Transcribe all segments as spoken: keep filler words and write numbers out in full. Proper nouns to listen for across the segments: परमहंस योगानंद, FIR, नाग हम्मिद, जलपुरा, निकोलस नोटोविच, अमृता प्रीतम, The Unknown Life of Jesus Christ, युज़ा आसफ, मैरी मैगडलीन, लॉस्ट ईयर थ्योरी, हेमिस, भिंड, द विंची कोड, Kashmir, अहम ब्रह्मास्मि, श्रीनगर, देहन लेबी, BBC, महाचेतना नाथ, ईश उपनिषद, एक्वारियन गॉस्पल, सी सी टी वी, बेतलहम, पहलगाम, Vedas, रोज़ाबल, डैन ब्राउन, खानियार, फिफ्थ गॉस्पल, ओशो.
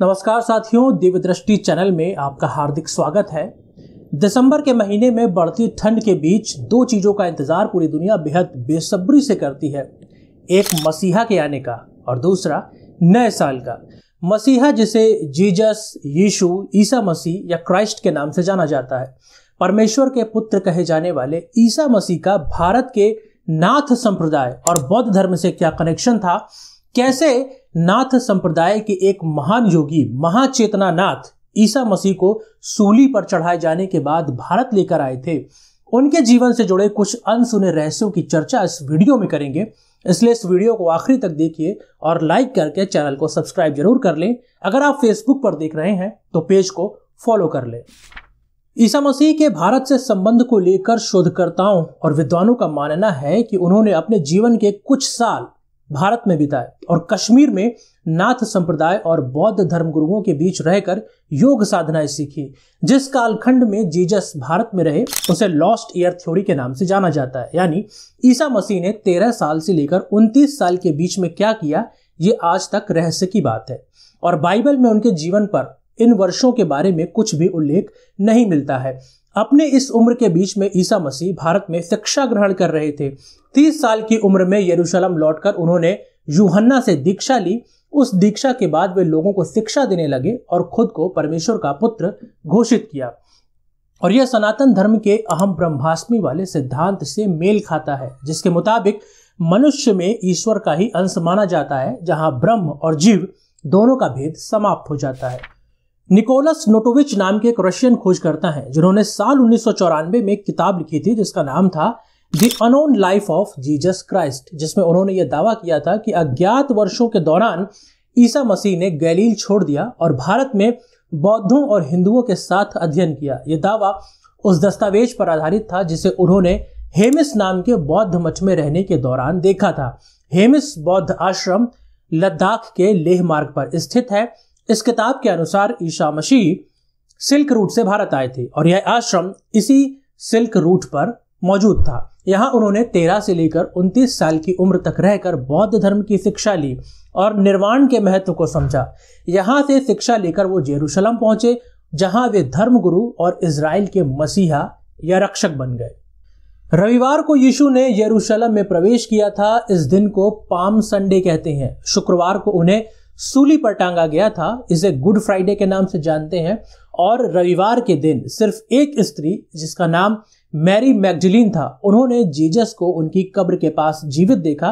नमस्कार साथियों, दिव्य दृष्टि चैनल में आपका हार्दिक स्वागत है। दिसंबर के महीने में बढ़ती ठंड के बीच दो चीज़ों का इंतजार पूरी दुनिया बेहद बेसब्री से करती है, एक मसीहा के आने का और दूसरा नए साल का। मसीहा जिसे जीजस, यीशु, ईसा मसीह या क्राइस्ट के नाम से जाना जाता है, परमेश्वर के पुत्र कहे जाने वाले ईसा मसीह का भारत के नाथ संप्रदाय और बौद्ध धर्म से क्या कनेक्शन था, कैसे नाथ संप्रदाय के एक महान योगी महाचेतना नाथ ईसा मसीह को सूली पर चढ़ाए जाने के बाद भारत लेकर आए थे, उनके जीवन से जुड़े कुछ अनसुने रहस्यों की चर्चा इस वीडियो में करेंगे। इसलिए इस वीडियो को आखिरी तक देखिए और लाइक करके चैनल को सब्सक्राइब जरूर कर लें। अगर आप फेसबुक पर देख रहे हैं तो पेज को फॉलो कर लें। ईसा मसीह के भारत से संबंध को लेकर शोधकर्ताओं और विद्वानों का मानना है कि उन्होंने अपने जीवन के कुछ साल भारत में बिताए और कश्मीर में नाथ संप्रदाय और बौद्ध धर्म गुरुओं के बीच रहकर योग साधनाएं सीखी। जिस कालखंड में जीजस भारत में रहे उसे लॉस्ट ईयर थ्योरी के नाम से जाना जाता है, यानी ईसा मसीह ने तेरह साल से लेकर उनतीस साल के बीच में क्या किया ये आज तक रहस्य की बात है, और बाइबल में उनके जीवन पर इन वर्षों के बारे में कुछ भी उल्लेख नहीं मिलता है। अपने इस उम्र के बीच में ईसा मसीह भारत में शिक्षा ग्रहण कर रहे थे। तीस साल की उम्र में यरूशलेम लौटकर उन्होंने यूहन्ना से दीक्षा ली। उस दीक्षा के बाद वे लोगों को शिक्षा देने लगे और खुद को परमेश्वर का पुत्र घोषित किया, और यह सनातन धर्म के अहम ब्रह्मास्मि वाले सिद्धांत से मेल खाता है, जिसके मुताबिक मनुष्य में ईश्वर का ही अंश माना जाता है, जहां ब्रह्म और जीव दोनों का भेद समाप्त हो जाता है। निकोलस नोटोविच नाम के एक रशियन खोजकर्ता हैं, जिन्होंने साल उन्नीस सौ चौरानवे में एक किताब लिखी थी जिसका नाम था The Unknown Life of Jesus Christ, जिसमें उन्होंने यह दावा किया था कि अज्ञात वर्षों के दौरान ईसा मसीह ने गलील छोड़ दिया और भारत में बौद्धों और हिंदुओं के साथ अध्ययन किया। यह दावा उस दस्तावेज पर आधारित था जिसे उन्होंने हेमिस नाम के बौद्ध मठ में रहने के दौरान देखा था। हेमिस बौद्ध आश्रम लद्दाख के लेह मार्ग पर स्थित है। इस किताब के अनुसार ईसा मसीह सिल्क रूट से भारत आए थे और यह आश्रम इसी सिल्क रूट पर मौजूद था। यहाँ उन्होंने तेरह से लेकर उनतीस साल की उम्र तक रहकर बौद्ध धर्म की शिक्षा ली और निर्वाण के महत्व को समझा। यहाँ से शिक्षा लेकर वो जेरूशलम पहुंचे, जहां वे धर्मगुरु और इजराइल के मसीहा या रक्षक बन गए। रविवार को यीशु ने यरूशलम में प्रवेश किया था। इस दिन को पाम संडे कहते हैं। शुक्रवार को उन्हें सूली पर टांगा गया था, इसे गुड फ्राइडे के नाम से जानते हैं, और रविवार के दिन सिर्फ एक स्त्री जिसका नाम मैरी मैगडलीन था, उन्होंने जीजस को उनकी कब्र के पास जीवित देखा।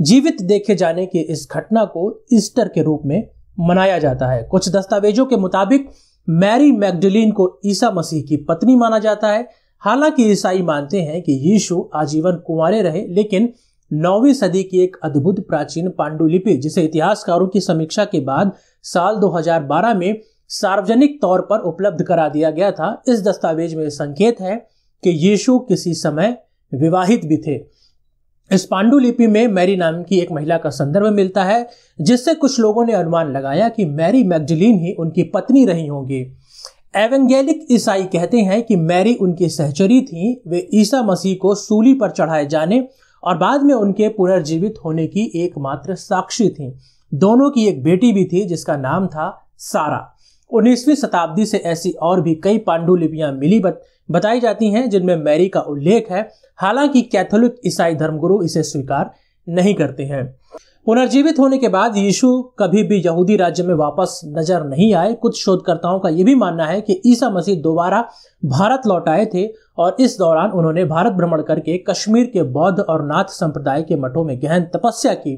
जीवित देखे जाने के इस घटना को ईस्टर के रूप में मनाया जाता है। कुछ दस्तावेजों के मुताबिक मैरी मैगडलीन को ईसा मसीह की पत्नी माना जाता है। हालांकि ईसाई मानते हैं कि यीशु आजीवन कुंवारे रहे, लेकिन नौवीं सदी की एक अद्भुत प्राचीन पांडुलिपि जिसे इतिहासकारों की समीक्षा के बाद साल दो हज़ार बारह में सार्वजनिक तौर पर उपलब्ध करा दिया गया था, इस दस्तावेज में संकेत है कि यीशु किसी समय विवाहित भी थे। इस पांडुलिपि में मैरी नाम की एक महिला का संदर्भ मिलता है, जिससे कुछ लोगों ने अनुमान लगाया कि मैरी मैगडलीन ही उनकी पत्नी रही होंगी। एवेंगेलिक ईसाई कहते हैं कि मैरी उनकी सहचरी थी। वे ईसा मसीह को सूली पर चढ़ाए जाने और बाद में उनके पुनर्जीवित होने की एकमात्र साक्षी थी। दोनों की एक बेटी भी थी जिसका नाम था सारा। उन्नीसवीं शताब्दी से ऐसी और भी कई पांडुलिपियां मिली बत, बताई जाती हैं जिनमें मैरी का उल्लेख है। हालांकि कैथोलिक ईसाई धर्मगुरु इसे स्वीकार नहीं करते हैं। पुनर्जीवित होने के बाद यीशु कभी भी यहूदी राज्य में वापस नजर नहीं आए। कुछ शोधकर्ताओं का यह भी मानना है कि ईसा मसीह दोबारा भारत लौट आए थे और इस दौरान उन्होंने भारत भ्रमण करके कश्मीर के बौद्ध और नाथ संप्रदाय के मठों में गहन तपस्या की।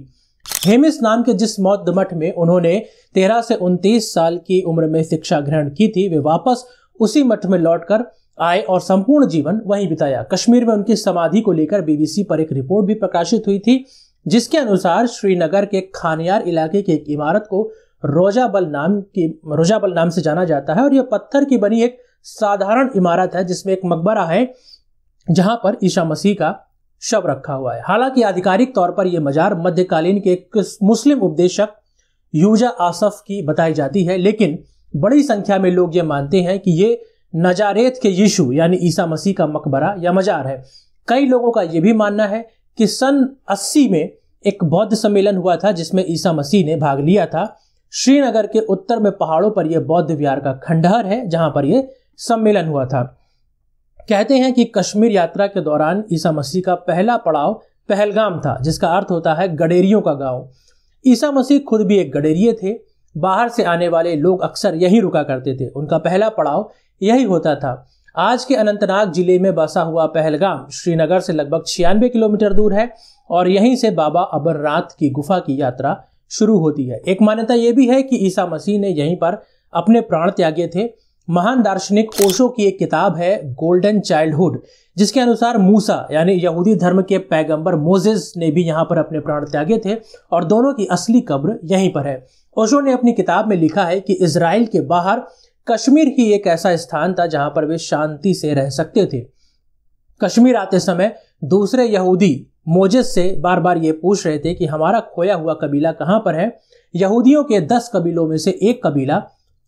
हेमिस नाम के जिस बौद्ध मठ में उन्होंने तेरह से उनतीस साल की उम्र में शिक्षा ग्रहण की थी, वे वापस उसी मठ में लौटकर आए और संपूर्ण जीवन वहीं बिताया। कश्मीर में उनकी समाधि को लेकर बीबीसी पर एक रिपोर्ट भी प्रकाशित हुई थी, जिसके अनुसार श्रीनगर के खानियार इलाके की एक इमारत को रोज़ाबल नाम की रोज़ाबल नाम से जाना जाता है, और यह पत्थर की बनी एक साधारण इमारत है जिसमें एक मकबरा है जहां पर ईसा मसीह का शव रखा हुआ है। हालांकि आधिकारिक तौर पर यह मजार मध्यकालीन के एक मुस्लिम उपदेशक युज़ा आसफ की बताई जाती है, लेकिन बड़ी संख्या में लोग ये मानते हैं कि ये नजारेत के यीशु यानी ईसा मसीह का मकबरा या मजार है। कई लोगों का यह भी मानना है कि सन अस्सी में एक बौद्ध सम्मेलन हुआ था जिसमें ईसा मसीह ने भाग लिया था। श्रीनगर के उत्तर में पहाड़ों पर यह बौद्ध विहार का खंडहर है जहां पर यह सम्मेलन हुआ था। कहते हैं कि कश्मीर यात्रा के दौरान ईसा मसीह का पहला पड़ाव पहलगाम था, जिसका अर्थ होता है गडेरियों का गांव। ईसा मसीह खुद भी एक गडेरिये थे। बाहर से आने वाले लोग अक्सर यहीं रुका करते थे। उनका पहला पड़ाव यही होता था। आज के अनंतनाग जिले में बसा हुआ पहलगाम श्रीनगर से लगभग छियानवे किलोमीटर दूर है और यहीं से बाबा अमरनाथ की गुफा की यात्रा शुरू होती है। एक मान्यता यह भी है कि ईसा मसीह ने यहीं पर अपने प्राण त्यागे थे। महान दार्शनिक ओशो की एक किताब है गोल्डन चाइल्डहुड, जिसके अनुसार मूसा यानी यहूदी धर्म के पैगंबर मोसेस ने भी यहाँ पर अपने प्राण त्यागे थे और दोनों की असली कब्र यहीं पर है। ओशो ने अपनी किताब में लिखा है कि इजराइल के बाहर कश्मीर ही एक ऐसा स्थान था जहां पर वे शांति से रह सकते थे। कश्मीर आते समय दूसरे यहूदी मोसेस से बार बार ये पूछ रहे थे कि हमारा खोया हुआ कबीला कहाँ पर है। यहूदियों के दस कबीलों में से एक कबीला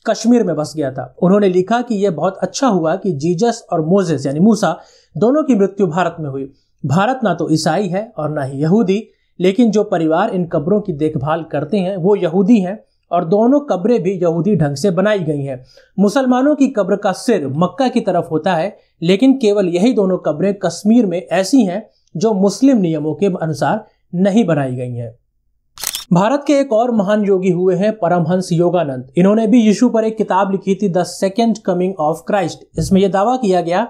कश्मीर में बस गया था। उन्होंने लिखा कि यह बहुत अच्छा हुआ कि जीसस और मोसेस यानी मूसा दोनों की मृत्यु भारत में हुई। भारत ना तो ईसाई है और ना ही यहूदी, लेकिन जो परिवार इन कब्रों की देखभाल करते हैं वो यहूदी हैं और दोनों कब्रें भी यहूदी ढंग से बनाई गई हैं। मुसलमानों की कब्र का सिर मक्का की तरफ होता है, लेकिन केवल यही दोनों कब्रें कश्मीर में ऐसी हैं जो मुस्लिम नियमों के अनुसार नहीं बनाई गई हैं। भारत के एक और महान योगी हुए हैं परमहंस योगानंद। इन्होंने भी यीशु पर एक किताब लिखी थी the second coming of Christ. इसमें यह दावा किया गया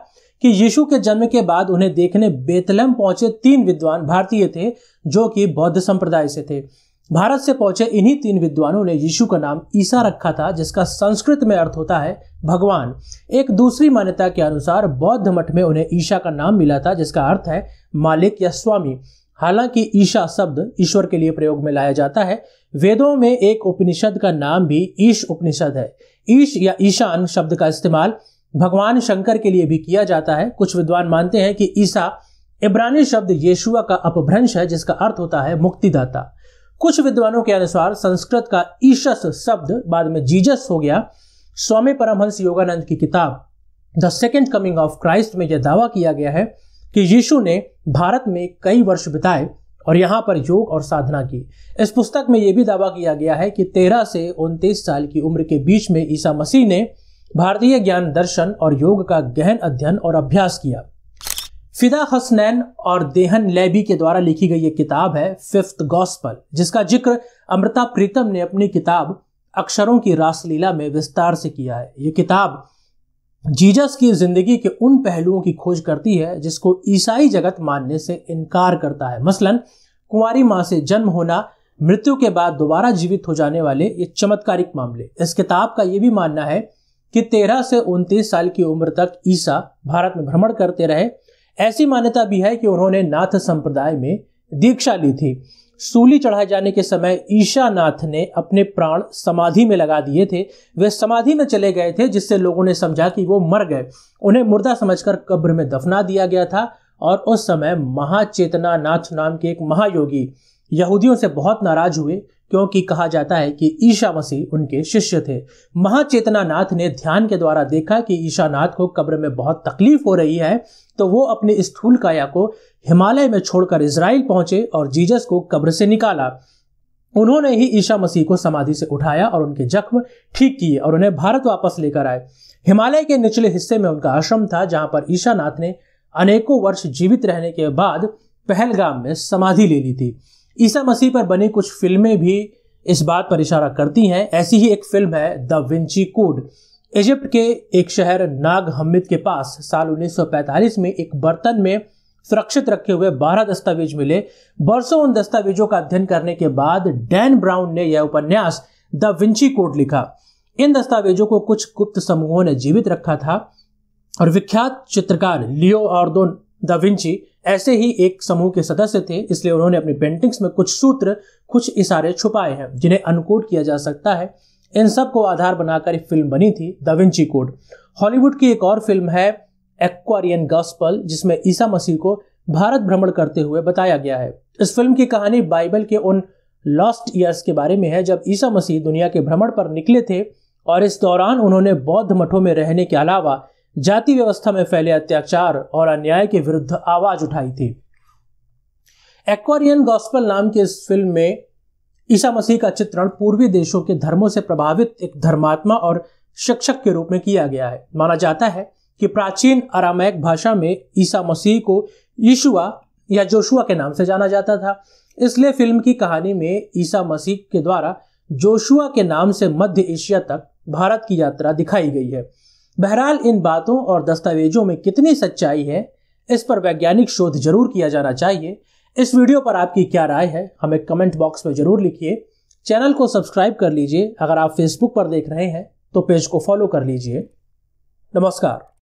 कि यीशु के जन्म के बाद उन्हें देखने बेतलहम पहुंचे तीन विद्वान भारतीय थे जो कि बौद्ध संप्रदाय से थे। भारत से पहुंचे इन्हीं तीन विद्वानों ने यीशु का नाम ईसा रखा था, जिसका संस्कृत में अर्थ होता है भगवान। एक दूसरी मान्यता के अनुसार बौद्ध मठ में उन्हें ईशा का नाम मिला था, जिसका अर्थ है मालिक या स्वामी। हालांकि ईशा शब्द ईश्वर के लिए प्रयोग में लाया जाता है। वेदों में एक उपनिषद का नाम भी ईश उपनिषद है। ईश या ईशान शब्द का इस्तेमाल भगवान शंकर के लिए भी किया जाता है। कुछ विद्वान मानते हैं कि ईसा इब्रानी शब्द येशुआ का अपभ्रंश है, जिसका अर्थ होता है मुक्तिदाता। कुछ विद्वानों के अनुसार संस्कृत का ईशस शब्द बाद में जीजस हो गया। स्वामी परमहंस योगानंद की किताब the second coming of Christ में यह दावा किया गया है कि यीशु ने भारत में कई वर्ष बिताए और यहाँ पर योग और साधना की। इस पुस्तक में यह भी दावा किया गया है कि तेरह से उनतीस साल की उम्र के बीच में ईसा मसीह ने भारतीय ज्ञान दर्शन और योग का गहन अध्ययन और अभ्यास किया। फिदा हसनैन और देहन लेबी के द्वारा लिखी गई एक किताब है फिफ्थ गॉस्पल, जिसका जिक्र अमृता प्रीतम ने अपनी किताब अक्षरों की रासलीला में विस्तार से किया है। ये किताब जीसस की जिंदगी के उन पहलुओं की खोज करती है जिसको ईसाई जगत मानने से इनकार करता है। मसलन कुंवारी मां से जन्म होना, मृत्यु के बाद दोबारा जीवित हो जाने वाले ये चमत्कारिक मामले। इस किताब का ये भी मानना है कि तेरह से उनतीस साल की उम्र तक ईसा भारत में भ्रमण करते रहे। ऐसी मान्यता भी है कि उन्होंने नाथ संप्रदाय में दीक्षा ली थी। सूली चढ़ाए जाने के समय ईशानाथ ने अपने प्राण समाधि में लगा दिए थे। वे समाधि में चले गए थे, जिससे लोगों ने समझा कि वो मर गए। उन्हें मुर्दा समझकर कब्र में दफना दिया गया था और उस समय महाचेतना नाथ नाम के एक महायोगी यहूदियों से बहुत नाराज हुए, क्योंकि कहा जाता है कि ईसा मसीह उनके शिष्य थे। महाचेतना नाथ ने ध्यान के द्वारा देखा कि ईशानाथ को कब्र में बहुत तकलीफ हो रही है, तो वो अपनी स्थूल काया को हिमालय में छोड़कर इजराइल पहुंचे और जीसस को कब्र से निकाला। उन्होंने ही ईसा मसीह को समाधि से उठाया और उनके जख्म ठीक किए और उन्हें भारत वापस लेकर आए। हिमालय के निचले हिस्से में उनका आश्रम था, जहां पर ईशानाथ ने अनेकों वर्ष जीवित रहने के बाद पहलगाम में समाधि ले ली थी। ईसा मसीह पर बनी कुछ फिल्में भी इस बात पर इशारा करती हैं। ऐसी ही एक फिल्म है द विंची कोड। इजिप्ट के एक शहर नाग हम्मिद के पास साल उन्नीस सौ पैंतालीस में एक बर्तन में सुरक्षित रखे हुए बारह दस्तावेज मिले। बरसों उन दस्तावेजों का अध्ययन करने के बाद डैन ब्राउन ने यह उपन्यास द विंची कोड लिखा। इन दस्तावेजों को कुछ गुप्त समूहों ने जीवित रखा था और विख्यात चित्रकार लियो आर्दोन दा विंची ऐसे ही एक समूह के सदस्य थे। इसलिए उन्होंने अपनी पेंटिंग्स में कुछ सूत्र, कुछ इशारे छुपाए हैं जिन्हें अनकोड किया जा सकता है। इन सब को आधार बनाकर एक फिल्म बनी थी द विंची कोड। हॉलीवुड की एक और फिल्म है एक्वारियन गॉस्पल, जिसमें ईसा मसीह को भारत भ्रमण करते हुए बताया गया है। इस फिल्म की कहानी बाइबल के उन लॉस्ट ईयर्स के बारे में है जब ईसा मसीह दुनिया के भ्रमण पर निकले थे और इस दौरान उन्होंने बौद्ध मठों में रहने के अलावा जाति व्यवस्था में फैले अत्याचार और अन्याय के विरुद्ध आवाज उठाई थी। एक्वारियन गॉस्पल नाम की इस फिल्म में ईसा मसीह का चित्रण पूर्वी देशों के धर्मों से प्रभावित एक धर्मात्मा और शिक्षक के रूप में किया गया है। माना जाता है कि प्राचीन अरामैक भाषा में ईसा मसीह को यीशुआ या जोशुआ के नाम से जाना जाता था, इसलिए फिल्म की कहानी में ईसा मसीह के द्वारा जोशुआ के नाम से मध्य एशिया तक भारत की यात्रा दिखाई गई है। बहरहाल, इन बातों और दस्तावेजों में कितनी सच्चाई है, इस पर वैज्ञानिक शोध जरूर किया जाना चाहिए। इस वीडियो पर आपकी क्या राय है, हमें कमेंट बॉक्स में जरूर लिखिए। चैनल को सब्सक्राइब कर लीजिए। अगर आप फेसबुक पर देख रहे हैं तो पेज को फॉलो कर लीजिए। नमस्कार।